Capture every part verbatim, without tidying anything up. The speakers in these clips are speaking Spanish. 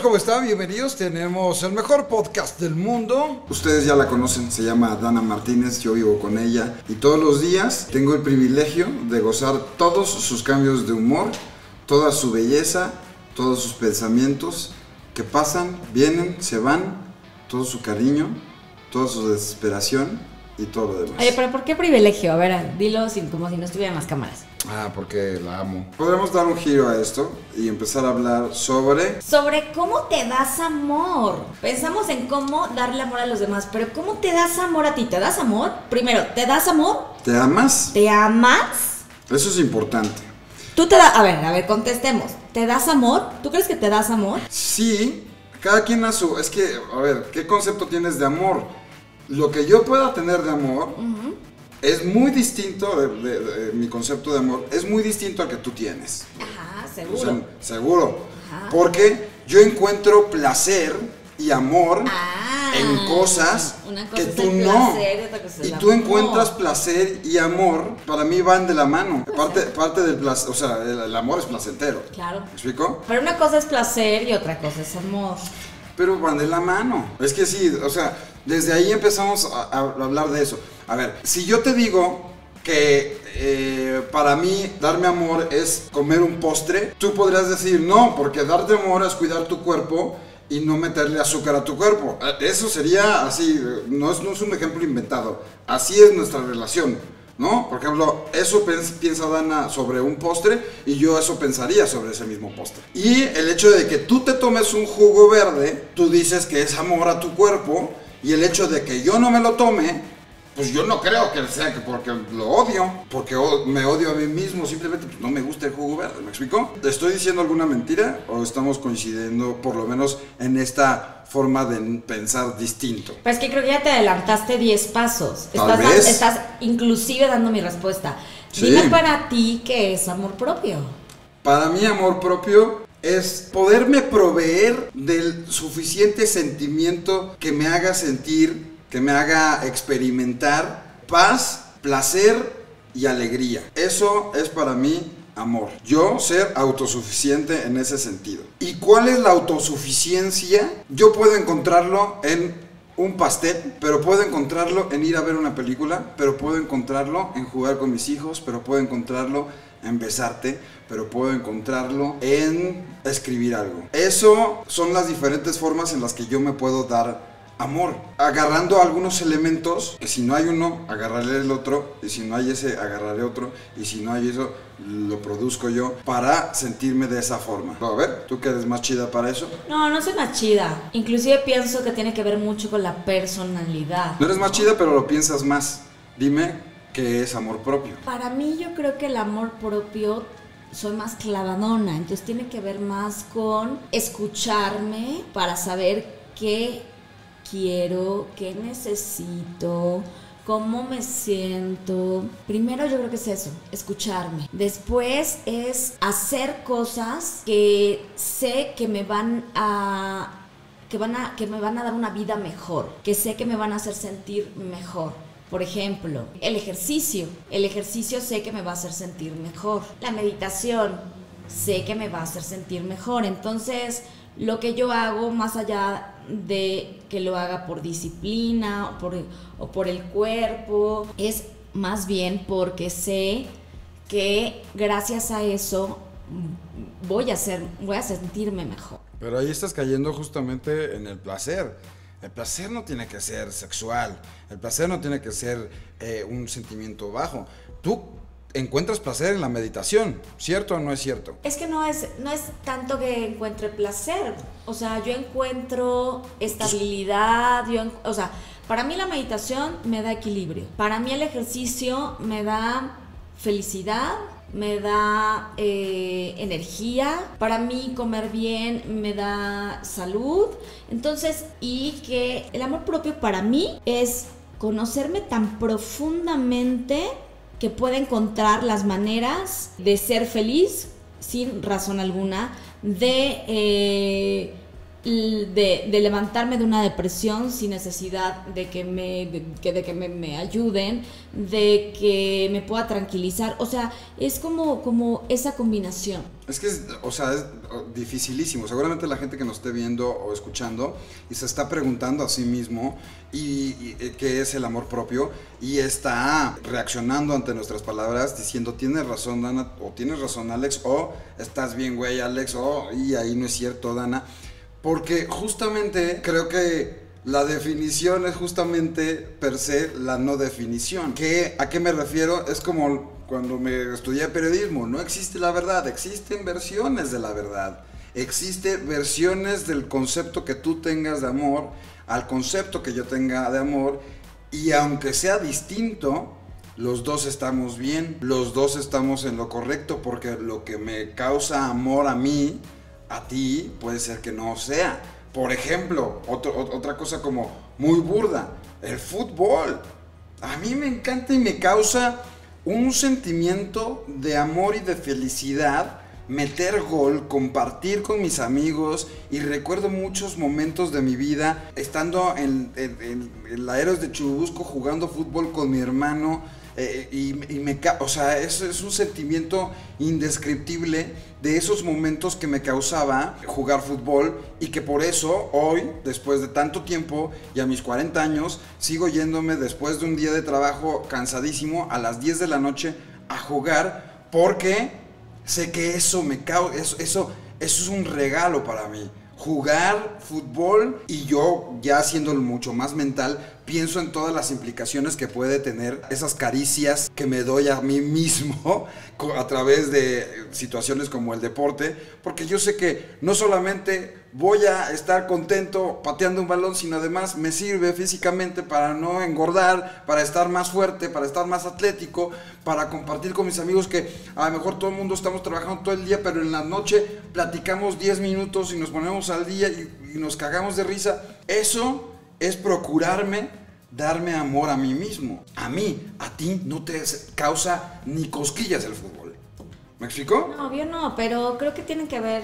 amigos, ¿cómo están? Bienvenidos. Tenemos el mejor podcast del mundo. Ustedes ya la conocen, se llama Dana Martínez, yo vivo con ella. Y todos los días tengo el privilegio de gozar todos sus cambios de humor, toda su belleza, todos sus pensamientos que pasan, vienen, se van, todo su cariño, toda su desesperación y todo lo demás. Oye, pero ¿por qué privilegio? A ver, dilo sin, como si no estuviera en las cámaras. Ah, porque la amo. Podríamos dar un giro a esto y empezar a hablar sobre... Sobre cómo te das amor. Pensamos en cómo darle amor a los demás, pero ¿cómo te das amor a ti? ¿Te das amor? Primero, ¿te das amor? ¿Te amas? ¿Te amas? Eso es importante. Tú te das... A ver, a ver, contestemos. ¿Te das amor? ¿Tú crees que te das amor? Sí, cada quien a su... Es que, a ver, ¿qué concepto tienes de amor? Lo que yo pueda tener de amor... Uh-huh. Es muy distinto, de, de, de, de, mi concepto de amor, es muy distinto al que tú tienes. Ajá, seguro. O sea, seguro. Ajá. Porque yo encuentro placer y amor ah, en cosas una cosa que tú es el no. Placer, otra cosa es y el tú amor. Encuentras placer y amor, para mí van de la mano. Parte, parte del placer, o sea, el, el amor es placentero. Claro. ¿Me explico? Pero una cosa es placer y otra cosa es amor. Pero van de la mano. Es que sí, o sea, desde ahí empezamos a, a hablar de eso. A ver, si yo te digo que eh, para mí darme amor es comer un postre, tú podrías decir no, porque darte amor es cuidar tu cuerpo y no meterle azúcar a tu cuerpo. Eso sería así, no es, no es un ejemplo inventado, así es nuestra relación, ¿no? Por ejemplo, eso piensa Dana sobre un postre y yo eso pensaría sobre ese mismo postre. Y el hecho de que tú te tomes un jugo verde, tú dices que es amor a tu cuerpo, y el hecho de que yo no me lo tome, pues yo no creo que sea porque lo odio, porque me odio a mí mismo, simplemente pues no me gusta el jugo verde, ¿me explico? ¿Te estoy diciendo alguna mentira o estamos coincidiendo por lo menos en esta forma de pensar distinto? Pues que creo que ya te adelantaste diez pasos. Tal estás, vez. Estás inclusive dando mi respuesta. Sí. Dime para ti qué es amor propio. Para mí amor propio es poderme proveer del suficiente sentimiento que me haga sentir, que me haga experimentar paz, placer y alegría. Eso es para mí amor. Yo ser autosuficiente en ese sentido. ¿Y cuál es la autosuficiencia? Yo puedo encontrarlo en un pastel, pero puedo encontrarlo en ir a ver una película, pero puedo encontrarlo en jugar con mis hijos, pero puedo encontrarlo en besarte, pero puedo encontrarlo en escribir algo. Eso son las diferentes formas en las que yo me puedo dar amor, agarrando algunos elementos, que si no hay uno, agarraré el otro, y si no hay ese, agarraré otro, y si no hay eso, lo produzco yo para sentirme de esa forma. A ver, ¿tú que eres más chida para eso? No, no soy más chida. Inclusive pienso que tiene que ver mucho con la personalidad. No eres más chida, pero lo piensas más. Dime, ¿qué es amor propio? Para mí, yo creo que el amor propio... soy más clavadona, entonces tiene que ver más con escucharme para saber qué quiero, qué necesito, cómo me siento. Primero yo creo que es eso, escucharme. Después es hacer cosas que sé que me van a que van a que me van a dar una vida mejor, que sé que me van a hacer sentir mejor. Por ejemplo, el ejercicio. El ejercicio sé que me va a hacer sentir mejor. La meditación sé que me va a hacer sentir mejor. Entonces, lo que yo hago, más allá de que lo haga por disciplina o por, o por el cuerpo, es más bien porque sé que gracias a eso voy a, ser, voy a sentirme mejor. Pero ahí estás cayendo justamente en el placer. El placer no tiene que ser sexual, el placer no tiene que ser eh, un sentimiento bajo. Tú encuentras placer en la meditación, ¿cierto o no es cierto? Es que no es, no es tanto que encuentre placer, o sea, yo encuentro estabilidad, yo en, o sea, para mí la meditación me da equilibrio, para mí el ejercicio me da felicidad, me da eh, energía, para mí comer bien me da salud. Entonces, y que el amor propio para mí es conocerme tan profundamente que pueda encontrar las maneras de ser feliz sin razón alguna, de eh, de, de levantarme de una depresión sin necesidad de que me, de, que, de que me, me ayuden, de que me pueda tranquilizar. O sea, es como, como esa combinación. Es que, es, o sea, es dificilísimo. Seguramente la gente que nos esté viendo o escuchando y se está preguntando a sí mismo y, y, qué es el amor propio, y está reaccionando ante nuestras palabras diciendo, tienes razón, Dana, o tienes razón, Alex, o estás bien, güey, Alex, o y ahí no es cierto, Dana. Porque justamente creo que la definición es justamente per se la no definición. ¿Qué, ¿A qué me refiero? Es como cuando me estudié periodismo. No existe la verdad, existen versiones de la verdad. Existen versiones del concepto que tú tengas de amor al concepto que yo tenga de amor. Y aunque sea distinto, los dos estamos bien, los dos estamos en lo correcto, porque lo que me causa amor a mí, a ti, puede ser que no sea. Por ejemplo, otro, otra cosa como muy burda, el fútbol. A mí me encanta y me causa un sentimiento de amor y de felicidad meter gol, compartir con mis amigos, y recuerdo muchos momentos de mi vida estando en, en, en, en la Ero de Churubusco jugando fútbol con mi hermano. Eh, y, y me, o sea, es, es un sentimiento indescriptible de esos momentos que me causaba jugar fútbol, y que por eso hoy, después de tanto tiempo y a mis cuarenta años, sigo yéndome después de un día de trabajo cansadísimo a las diez de la noche a jugar, porque sé que eso me causa, eso, eso, eso es un regalo para mí. Jugar fútbol, y yo ya haciéndolo mucho más mental, pienso en todas las implicaciones que puede tener esas caricias que me doy a mí mismo a través de situaciones como el deporte, porque yo sé que no solamente voy a estar contento pateando un balón, sino además me sirve físicamente para no engordar, para estar más fuerte, para estar más atlético, para compartir con mis amigos, que a lo mejor todo el mundo estamos trabajando todo el día, pero en la noche platicamos diez minutos y nos ponemos al día y, y nos cagamos de risa. Eso es procurarme, darme amor a mí mismo. A mí, a ti no te causa ni cosquillas el fútbol. ¿Me explicó? No, obvio no, pero creo que tienen que ver.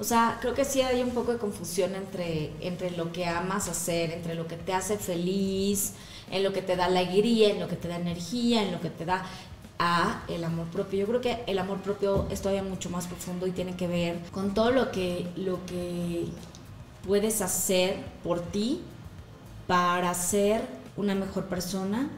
O sea, creo que sí hay un poco de confusión entre, entre lo que amas hacer, entre lo que te hace feliz, en lo que te da alegría, en lo que te da energía, en lo que te da a el amor propio. Yo creo que el amor propio es todavía mucho más profundo y tiene que ver con todo lo que, lo que puedes hacer por ti para ser una mejor persona,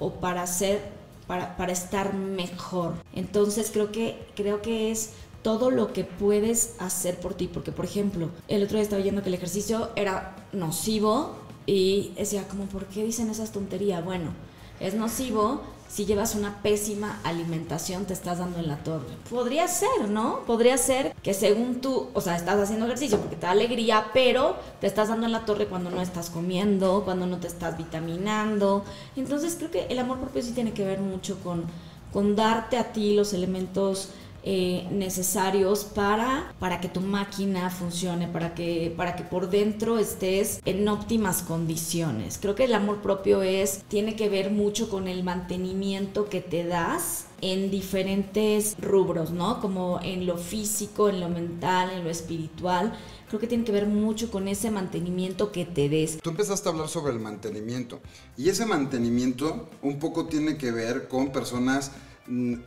o para, ser, para, para estar mejor. Entonces creo que, creo que es todo lo que puedes hacer por ti, porque por ejemplo, el otro día estaba oyendo que el ejercicio era nocivo y decía como, ¿por qué dicen esas tonterías? Bueno, es nocivo si llevas una pésima alimentación, te estás dando en la torre. Podría ser, ¿no? Podría ser que según tú, o sea, estás haciendo ejercicio porque te da alegría, pero te estás dando en la torre cuando no estás comiendo, cuando no te estás vitaminando. Entonces creo que el amor propio sí tiene que ver mucho con, con darte a ti los elementos Eh, necesarios para, para que tu máquina funcione, para que, para que por dentro estés en óptimas condiciones. Creo que el amor propio es, tiene que ver mucho con el mantenimiento que te das en diferentes rubros, ¿no? Como en lo físico, en lo mental, en lo espiritual. Creo que tiene que ver mucho con ese mantenimiento que te des. Tú empezaste a hablar sobre el mantenimiento, y ese mantenimiento un poco tiene que ver con personas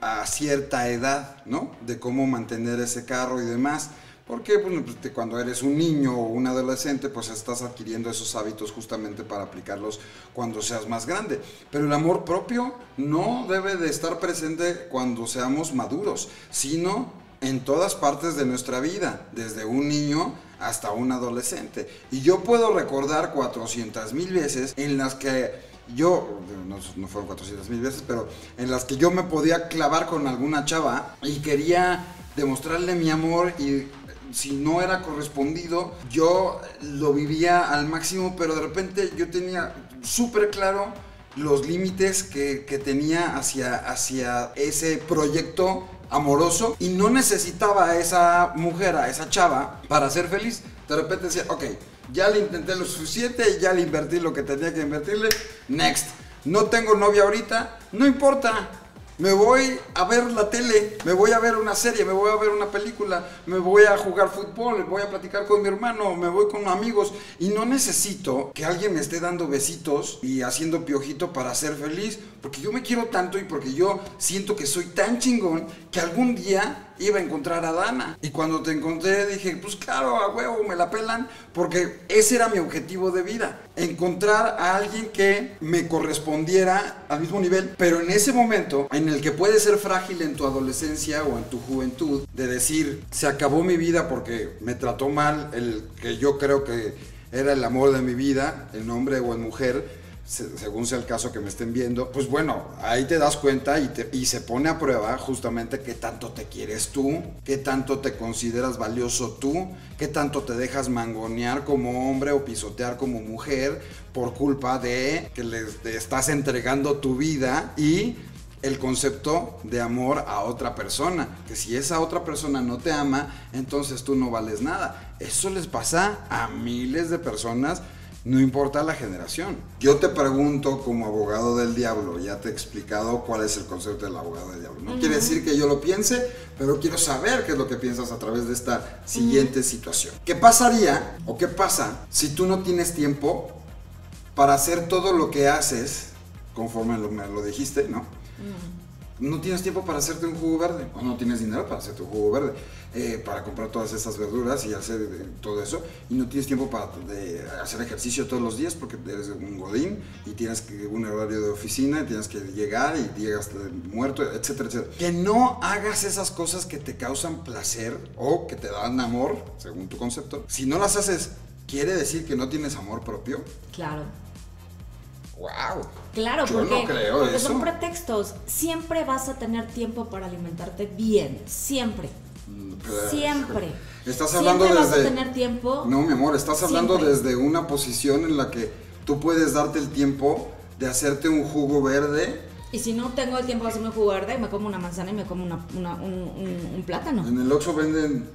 a cierta edad, ¿no? De cómo mantener ese carro y demás, porque bueno, pues, cuando eres un niño o un adolescente, pues estás adquiriendo esos hábitos justamente para aplicarlos cuando seas más grande. Pero el amor propio no debe de estar presente cuando seamos maduros, sino en todas partes de nuestra vida, desde un niño hasta un adolescente. Y yo puedo recordar cuatrocientas mil veces en las que yo, no, no fueron cuatrocientas mil veces, pero en las que yo me podía clavar con alguna chava y quería demostrarle mi amor, y si no era correspondido, yo lo vivía al máximo, pero de repente yo tenía súper claro los límites que, que tenía hacia, hacia ese proyecto amoroso, y no necesitaba a esa mujer, a esa chava, para ser feliz. De repente decía, ok, ya le intenté lo suficiente, ya le invertí lo que tenía que invertirle, next. No tengo novia ahorita, no importa, me voy a ver la tele, me voy a ver una serie, me voy a ver una película, me voy a jugar fútbol, voy a platicar con mi hermano, me voy con amigos y no necesito que alguien me esté dando besitos y haciendo piojito para ser feliz, porque yo me quiero tanto y porque yo siento que soy tan chingón que algún día iba a encontrar a Dana. Y cuando te encontré dije, pues claro, a huevo, me la pelan, porque ese era mi objetivo de vida, encontrar a alguien que me correspondiera al mismo nivel. Pero en ese momento en el que puedes ser frágil en tu adolescencia o en tu juventud, de decir, se acabó mi vida porque me trató mal el que yo creo que era el amor de mi vida, en hombre o en mujer, según sea el caso que me estén viendo, pues bueno, ahí te das cuenta y, te, y se pone a prueba justamente qué tanto te quieres tú, qué tanto te consideras valioso tú, qué tanto te dejas mangonear como hombre o pisotear como mujer por culpa de que le estás entregando tu vida y el concepto de amor a otra persona, que si esa otra persona no te ama, entonces tú no vales nada. Eso les pasa a miles de personas. No importa la generación. Yo te pregunto como abogado del diablo, ya te he explicado cuál es el concepto del abogado del diablo. No uh-huh. quiere decir que yo lo piense, pero quiero saber qué es lo que piensas a través de esta siguiente uh-huh. situación. ¿Qué pasaría o qué pasa si tú no tienes tiempo para hacer todo lo que haces, conforme lo, me lo dijiste, ¿no? Uh-huh. No tienes tiempo para hacerte un jugo verde, o no tienes dinero para hacerte un jugo verde. Eh, para comprar todas esas verduras y hacer eh, todo eso, y no tienes tiempo para de, hacer ejercicio todos los días porque eres un godín y tienes que, un horario de oficina y tienes que llegar y llegas muerto, etcétera, etcétera. Que no hagas esas cosas que te causan placer o que te dan amor, según tu concepto. Si no las haces, ¿quiere decir que no tienes amor propio? Claro. Wow. Claro, yo porque, no creo porque eso. Son pretextos. Siempre vas a tener tiempo para alimentarte bien, siempre. Siempre. Estás hablando Siempre vas desde, a tener tiempo. No, mi amor, estás hablando Siempre. desde una posición en la que tú puedes darte el tiempo de hacerte un jugo verde. Y si no tengo el tiempo de hacerme un jugo verde, me como una manzana y me como una, una, un, un, un plátano. En el Oxxo venden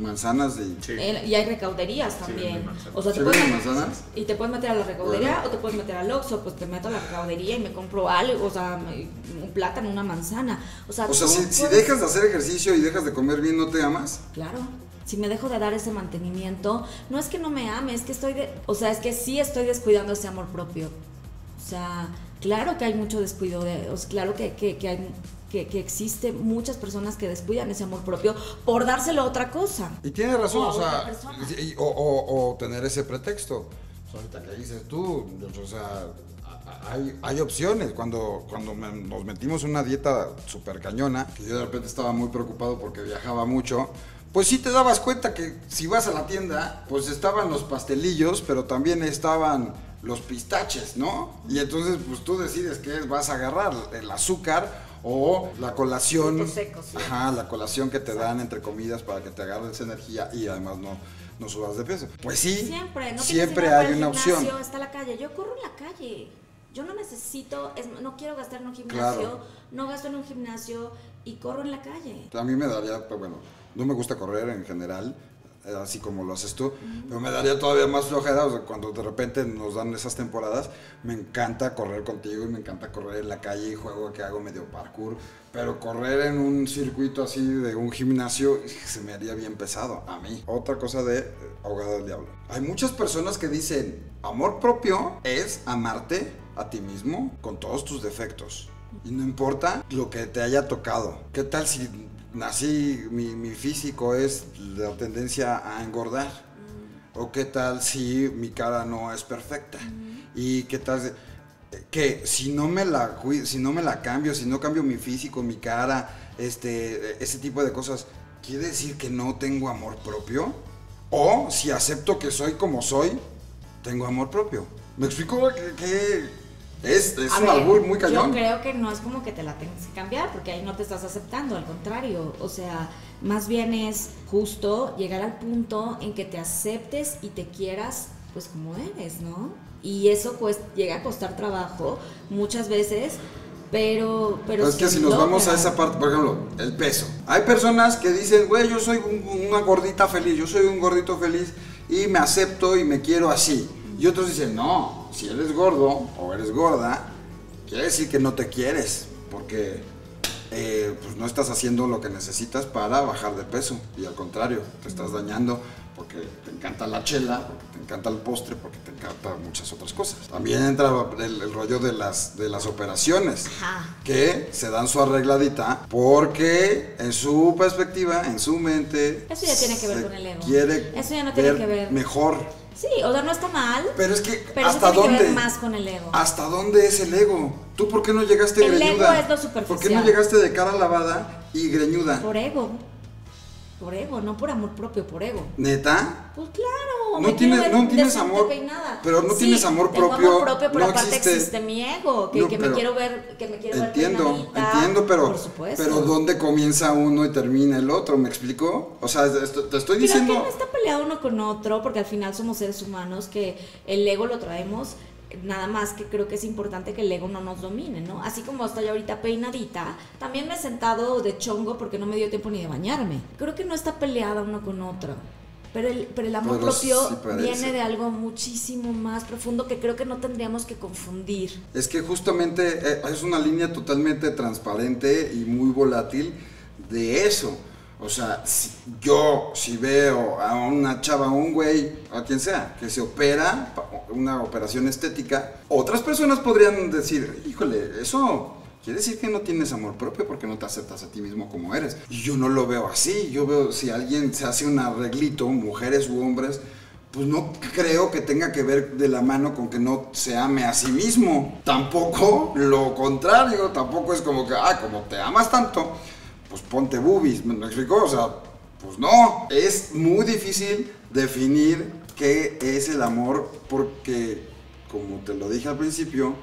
manzanas y... Sí. El, y hay recauderías también. Sí, o sea, te ¿Sí puedes manzanas? Y te puedes meter a la recaudería, bueno, o te puedes meter al Oxxo, pues te meto a la recaudería y me compro algo, o sea, un plátano, una manzana. O sea, o sea si, puedes... si dejas de hacer ejercicio y dejas de comer bien, ¿no te amas? Claro. Si me dejo de dar ese mantenimiento, no es que no me ame, es que estoy... De... O sea, es que sí estoy descuidando ese amor propio. O sea... Claro que hay mucho descuido, de, o sea, claro que, que, que, hay, que, que existe muchas personas que descuidan ese amor propio por dárselo a otra cosa. Y tiene razón, o, o sea, y, o, o, o tener ese pretexto. Ahorita que dices tú, o sea, hay, hay opciones. Cuando, cuando me, nos metimos en una dieta súper cañona, que yo de repente estaba muy preocupado porque viajaba mucho, pues sí te dabas cuenta que si vas a la tienda, pues estaban los pastelillos, pero también estaban los pistaches, ¿no? Y entonces pues tú decides qué vas a agarrar, el azúcar o la colación, seco, sí. Ajá, la colación que te dan entre comidas para que te agarres energía y además no, no subas de peso. Pues sí, siempre, no siempre hay una gimnasio, opción. Está la calle, yo corro en la calle, yo no necesito, es, no quiero gastar en un gimnasio, claro. no gasto en un gimnasio y corro en la calle. A mí me daría, pues bueno, no me gusta correr en general, así como lo haces tú, pero me daría todavía más flojera, o sea, cuando de repente nos dan esas temporadas, me encanta correr contigo y me encanta correr en la calle y juego que hago medio parkour, pero correr en un circuito así de un gimnasio se me haría bien pesado a mí. Otra cosa de abogado del diablo. Hay muchas personas que dicen, amor propio es amarte a ti mismo con todos tus defectos y no importa lo que te haya tocado. ¿Qué tal si... Nací, mi, mi físico es la tendencia a engordar? Mm. ¿O qué tal si mi cara no es perfecta? Mm. ¿Y qué tal si, que si no me la si no me la cambio, si no cambio mi físico, mi cara, este, ese tipo de cosas, quiere decir que no tengo amor propio? ¿O si acepto que soy como soy, tengo amor propio? ¿Me explico que, que Es, es un albur muy cañón? Yo creo que no es como que te la tengas que cambiar, porque ahí no te estás aceptando, al contrario. O sea, más bien es justo llegar al punto en que te aceptes y te quieras pues como eres, ¿no? Y eso pues llega a costar trabajo muchas veces, pero... pero pues es que si nos vamos a esa parte, por ejemplo, el peso. Hay personas que dicen, güey, yo soy un, una gordita feliz, yo soy un gordito feliz y me acepto y me quiero así. Y otros dicen, no. Si eres gordo o eres gorda, quiere decir que no te quieres, porque eh, pues no estás haciendo lo que necesitas para bajar de peso, y al contrario, te estás dañando porque te encanta la chela, porque te encanta el postre, porque te encanta muchas otras cosas. También entra el, el rollo de las, de las operaciones, ajá, que se dan su arregladita porque en su perspectiva, en su mente... Eso ya tiene que ver con el ego. Quiere Eso ya no tiene ver que ver. Mejor. Sí, o sea, no está mal. Pero es que pero ¿hasta eso tiene dónde? Que ver más con el ego. ¿Hasta dónde es el ego? ¿Tú por qué no llegaste el greñuda? El ego es lo superficial. ¿Por qué no llegaste de cara lavada y greñuda? Por ego. Por ego, no por amor propio, por ego. ¿Neta? Pues claro. No, tiene, ver, no tienes amor, pero no sí, tienes amor tengo propio. Amor propio, pero no aparte existe, existe mi ego, que, no, que me quiero ver, que me quiero entiendo, ver peinadita. Entiendo, pero, por supuesto. Pero ¿dónde comienza uno y termina el otro? ¿Me explico? O sea, esto, te estoy diciendo. Pero que no está peleado uno con otro, porque al final somos seres humanos que el ego lo traemos. Nada más que creo que es importante que el ego no nos domine, ¿no? Así como estoy ahorita peinadita, también me he sentado de chongo porque no me dio tiempo ni de bañarme. Creo que no está peleada uno con otro. Pero el, pero el amor pero propio sí viene de algo muchísimo más profundo que creo que no tendríamos que confundir. Es que justamente es una línea totalmente transparente y muy volátil de eso. O sea, si yo si veo a una chava, a un güey, a quien sea, que se opera, una operación estética, otras personas podrían decir, híjole, eso quiere decir que no tienes amor propio porque no te aceptas a ti mismo como eres. Y yo no lo veo así, yo veo si alguien se hace un arreglito, mujeres u hombres, pues no creo que tenga que ver de la mano con que no se ame a sí mismo. Tampoco lo contrario, tampoco es como que, ah, como te amas tanto, pues ponte boobies, ¿me explicó? O sea, pues no, es muy difícil definir qué es el amor porque, como te lo dije al principio,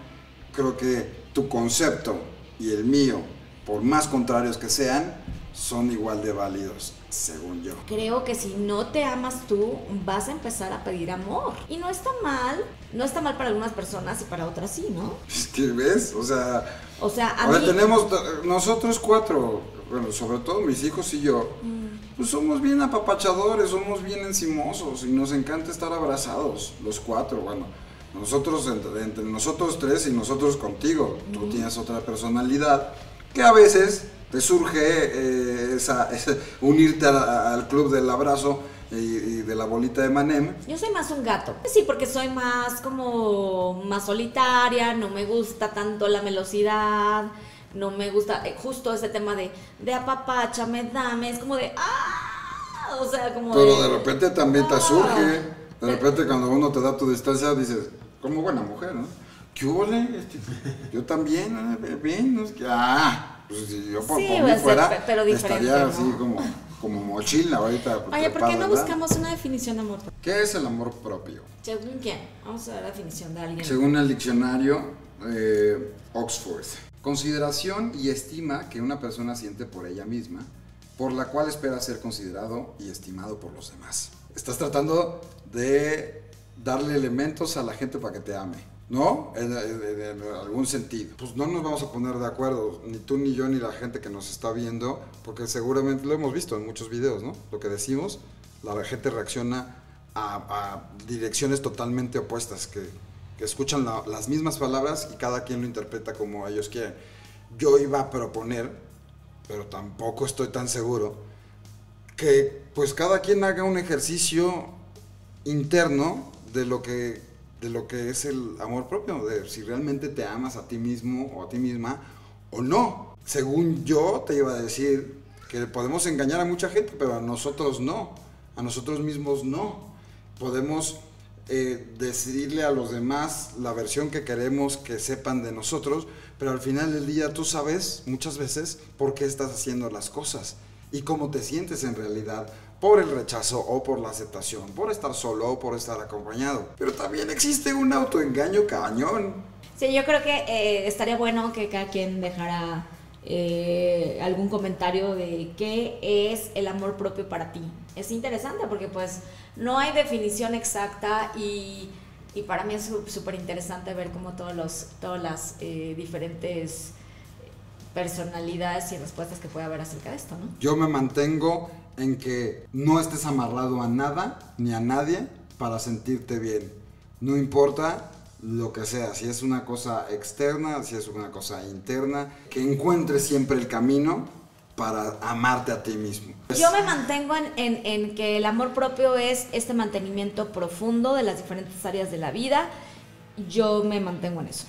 creo que tu concepto y el mío, por más contrarios que sean, son igual de válidos, según yo. Creo que si no te amas tú, vas a empezar a pedir amor. Y no está mal, no está mal para algunas personas y para otras sí, ¿no? ¿Qué ves? O sea, o sea a ahora mí... tenemos nosotros cuatro, bueno, sobre todo mis hijos y yo, mm. pues somos bien apapachadores, somos bien encimosos y nos encanta estar abrazados, los cuatro, bueno. Nosotros, entre, entre nosotros tres y nosotros contigo, mm. tú tienes otra personalidad que a veces... te surge eh, esa, esa, unirte a, al club del abrazo y, y de la bolita de Manem. Yo soy más un gato. Sí, porque soy más como más solitaria, no me gusta tanto la melosidad, no me gusta eh, justo ese tema de, de apapáchame, dame, es como de ¡ah! O sea, como Pero de, de repente también ah, te surge, de repente cuando uno te da tu distancia dices, como buena mujer, ¿no? ¿Qué ole? Yo también, bien, no es que ¡ah! Pues si yo por, sí, por mí fuera, pero estaría ¿no? así como, como mochila ahorita. Oye, ¿por qué no buscamos una definición de amor propio? ¿Qué es el amor propio? ¿Según quién? Vamos a ver la definición de alguien. Según el diccionario eh, Oxford. Consideración y estima que una persona siente por ella misma, por la cual espera ser considerado y estimado por los demás. Estás tratando de darle elementos a la gente para que te ame. ¿No? En, en, en algún sentido. Pues no nos vamos a poner de acuerdo, ni tú, ni yo, ni la gente que nos está viendo, porque seguramente lo hemos visto en muchos videos, ¿no? Lo que decimos, la gente reacciona a, a direcciones totalmente opuestas, que, que escuchan la, las mismas palabras y cada quien lo interpreta como ellos quieren. Yo iba a proponer, pero tampoco estoy tan seguro, que pues cada quien haga un ejercicio interno de lo que... de lo que es el amor propio, de si realmente te amas a ti mismo o a ti misma o no. Según yo te iba a decir que podemos engañar a mucha gente, pero a nosotros no, a nosotros mismos no. Podemos eh, decirle a los demás la versión que queremos que sepan de nosotros, pero al final del día tú sabes muchas veces por qué estás haciendo las cosas y cómo te sientes en realidad, por el rechazo o por la aceptación, por estar solo o por estar acompañado. Pero también existe un autoengaño cañón. Sí, yo creo que eh, estaría bueno que cada quien dejara eh, algún comentario de qué es el amor propio para ti. Es interesante porque pues no hay definición exacta y, y para mí es súper interesante ver cómo todos los, todas las eh, diferentes personalidades y respuestas que puede haber acerca de esto, ¿no? Yo me mantengo en que no estés amarrado a nada ni a nadie para sentirte bien. No importa lo que sea, si es una cosa externa, si es una cosa interna, que encuentres siempre el camino para amarte a ti mismo. Yo me mantengo en, en, en que el amor propio es este mantenimiento profundo de las diferentes áreas de la vida. Yo me mantengo en eso.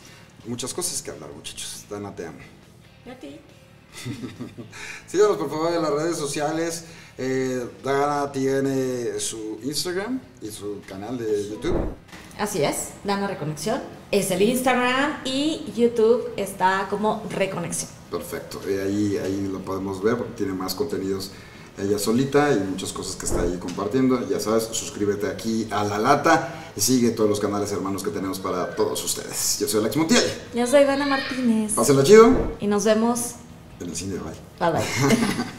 Muchas cosas que hablar, muchachos. Dana, te amo. Y a ti. Síganos por favor en las redes sociales. eh, Dana tiene su Instagram y su canal de YouTube. Así es, Dana Reconexión es el Instagram y YouTube está como Reconexión. Perfecto, y ahí, ahí lo podemos ver porque tiene más contenidos ella solita y muchas cosas que está ahí compartiendo. Ya sabes, suscríbete aquí a La Lata y sigue todos los canales hermanos que tenemos para todos ustedes. Yo soy Alex Montiel. Yo soy Dana Martínez. Pásenlo chido. Y nos vemos en el cine. Bye. Bye bye.